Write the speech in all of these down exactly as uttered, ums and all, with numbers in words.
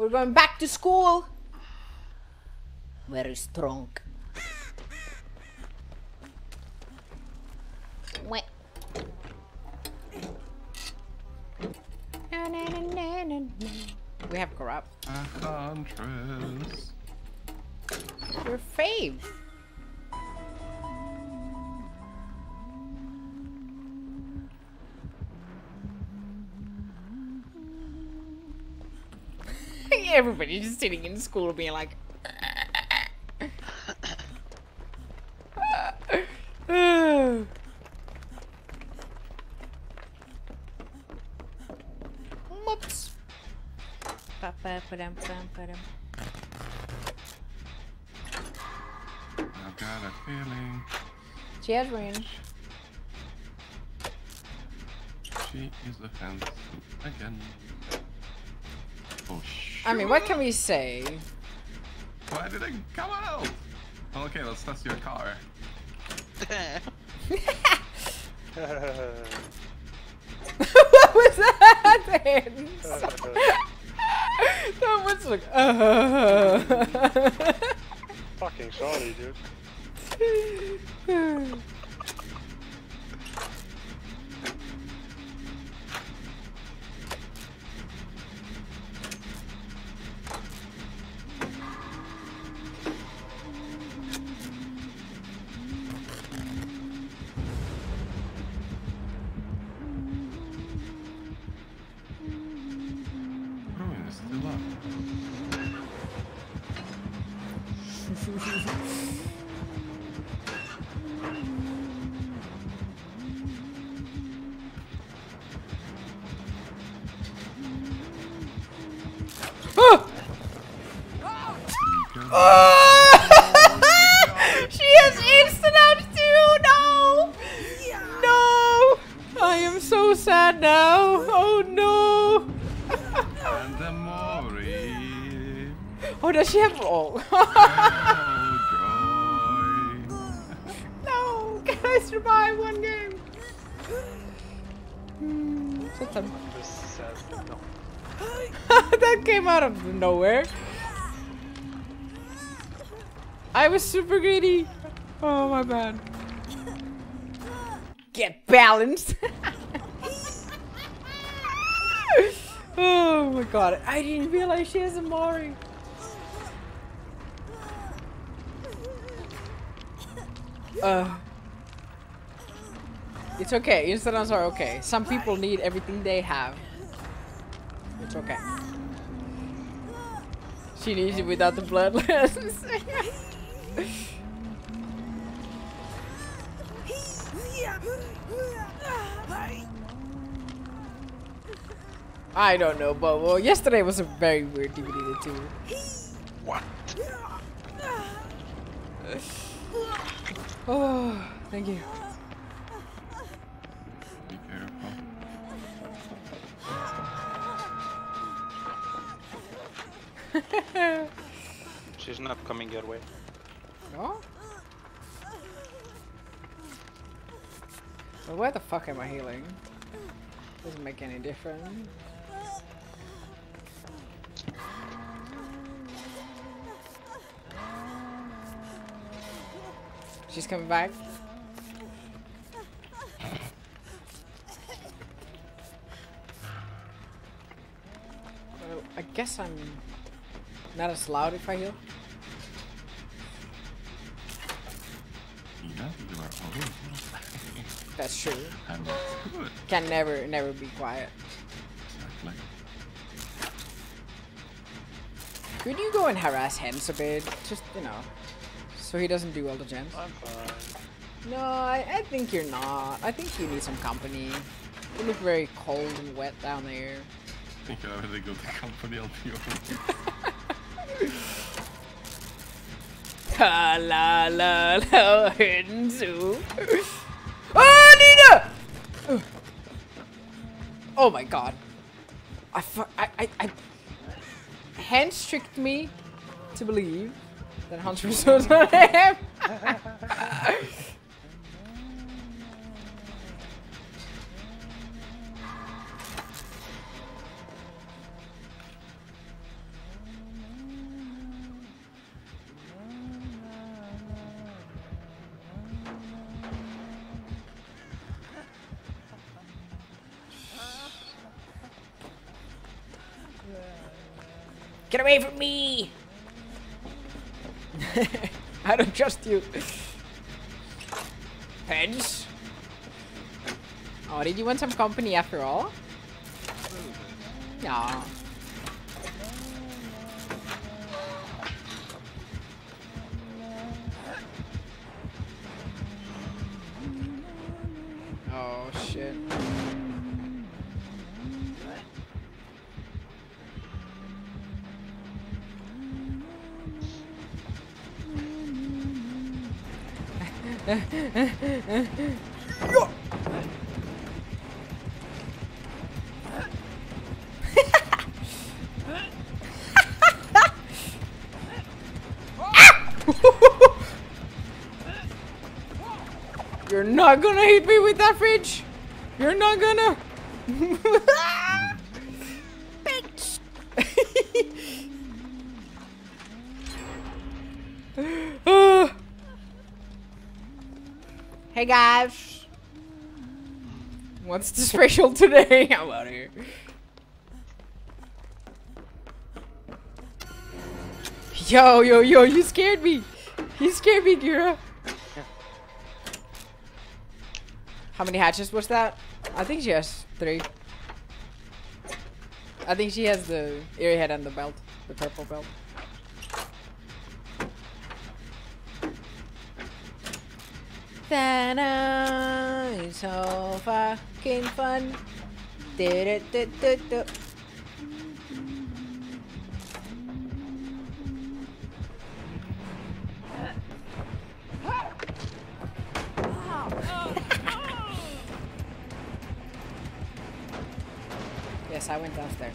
We're going back to school. Very strong. Wait. We have corrupt. Huntress. Your fave. Everybody just sitting in school being like whoops. I've got a feeling. Jadwin. She is a fence again. Oh, sure. I mean, what can we say? Why did it come out? Okay, let's test your car. What was that? That was like, uh. Fucking sorry, dude. Nowhere. I was super greedy. Oh my bad. Get balanced. Oh my god. I didn't realize she has a Mari. Uh, it's okay. Instans are okay. Some people need everything they have. It's okay. She needs it without the bloodlines. I don't know, but well, yesterday was a very weird D V D too. What? Oh, thank you. Be careful. She's not coming your way. No? Well, where the fuck am I healing? Doesn't make any difference. She's coming back. Well, I guess I'm not as loud if I heal. Yeah, you are always that's true. Can never, never be quiet. Exactly. Could you go and harass Hens a bit? Just, you know, so he doesn't do all the gems. I'm fine. No, I, I think you're not. I think you need some company. You look very cold and wet down there. I think I really go to company, I'll be over. La la la la Hinzu. Oh, Nina! Ugh. Oh my god. I fu I I I Hans tricked me to believe that Hans was on him. Get away from me! I don't trust you. Heads. Oh, did you want some company after all? No. Oh, shit. You're not gonna hit me with that fridge. You're not gonna. Bitch. Hey guys, what's the special today? I'm out of here. Yo, yo, yo! You scared me. You scared me, Gira. How many hatches was that? I think she has three. I think she has the ear head and the belt, the purple belt. Ta-da! It's so fucking fun. Do-do-do-do-do. Yes, I went downstairs.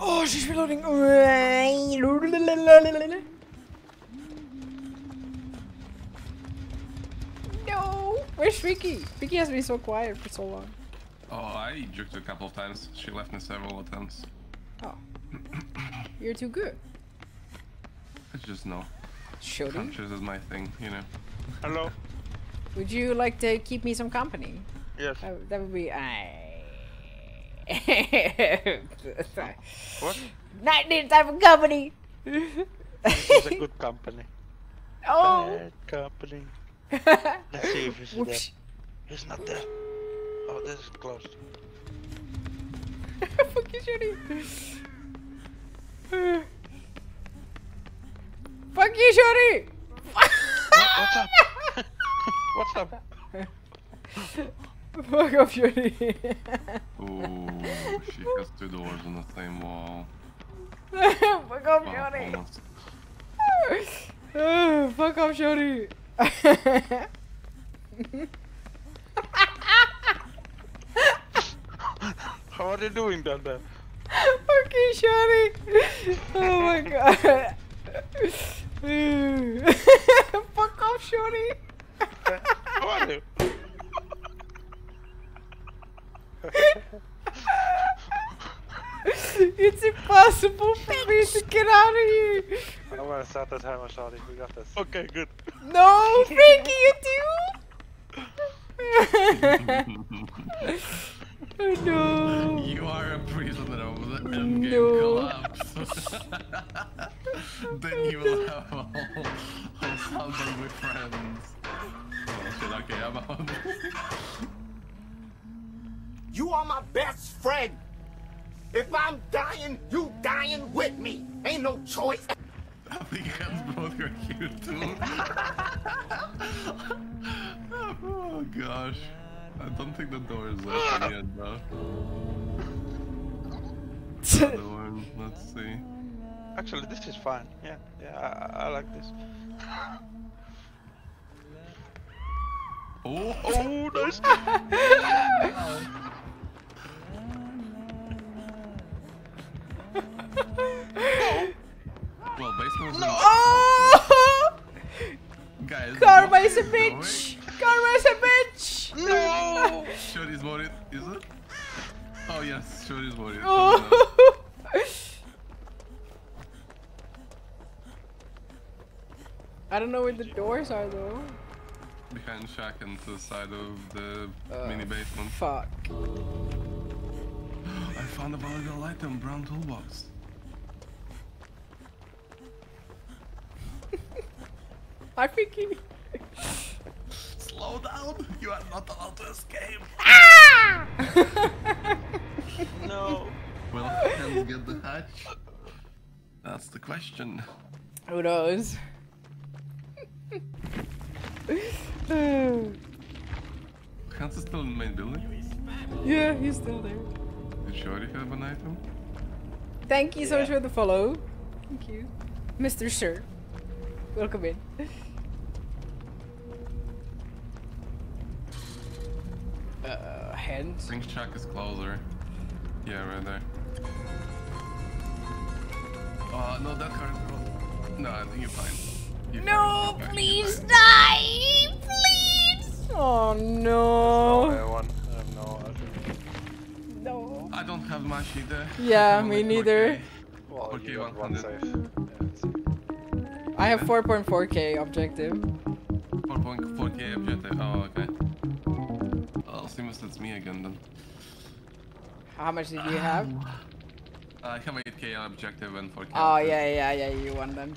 Oh, she's reloading. No, where's Vicky? Vicky has been so quiet for so long. Oh, I juked a couple of times. She left me several attempts. Oh, you're too good. I just know. Shooting is my thing, you know. Hello. Would you like to keep me some company? Yes. Uh, that would be. I. What? Not this type of company. This is a good company. Oh. Bad company. Let's see if he's Whoops. there. He's not there. Oh, this is closed. Fuck you, shooting. Fuck you, shorty! What, what's up? What's up? Fuck off, shorty. Ooh, she has two doors on the same wall. Fuck off, shorty. Oh, fuck off, shorty. How are you doing down there? Fucking shorty. Oh my god. Fuck off, shorty! How are you? It's impossible for me to get out of here! I don't want to start the timer, shorty. We got this. Okay, good. No, Frankie, you do! Oh, no! You are a prisoner of the endgame no. collapse. Then you will have a whole, whole sound with friends. Oh shit, okay, I'm out. You are my best friend! If I'm dying, you dying with me! Ain't no choice! I think Hans both are here too. Oh gosh. I don't think the door is open yet, bro. Another one, let's see. Actually, this is fine. Yeah, yeah, I, I like this. Oh, oh, nice! Oh. Well, basically, no. Oh! Guys, Karma is a bitch! Karma is a bitch! No! Shorty is worried, is it? Oh yes, Shorty is worried. Oh. I don't know where the doors are though. behind shack and to the side of the uh, mini basement. Fuck. I found a valuable item, brown toolbox. I freaking. Slow down! You are not allowed to escape! Ah! No. Well, can we get the hatch? That's the question. Who knows? Hans is still in the main building? Yeah, he's still there. Did Shorty have an item? Thank you yeah. so much for the follow. Thank you. Mister Sir. Welcome in. Uh, hand? I think Chuck is closer. Yeah, right there. Uh, no, that card. No, I think you're fine. You're no, fine. You're please fine. Die! Please! Oh no! No, I want, um, no, I no. I don't have much either. Yeah, me neither. Well, okay, you got one safe. Yeah, I have four point four K objective. four point four K objective, oh, okay. Well, seems it's me again then. How much did um, you have? I have an eight K objective and four K. Oh, objective. yeah, yeah, yeah, you won them.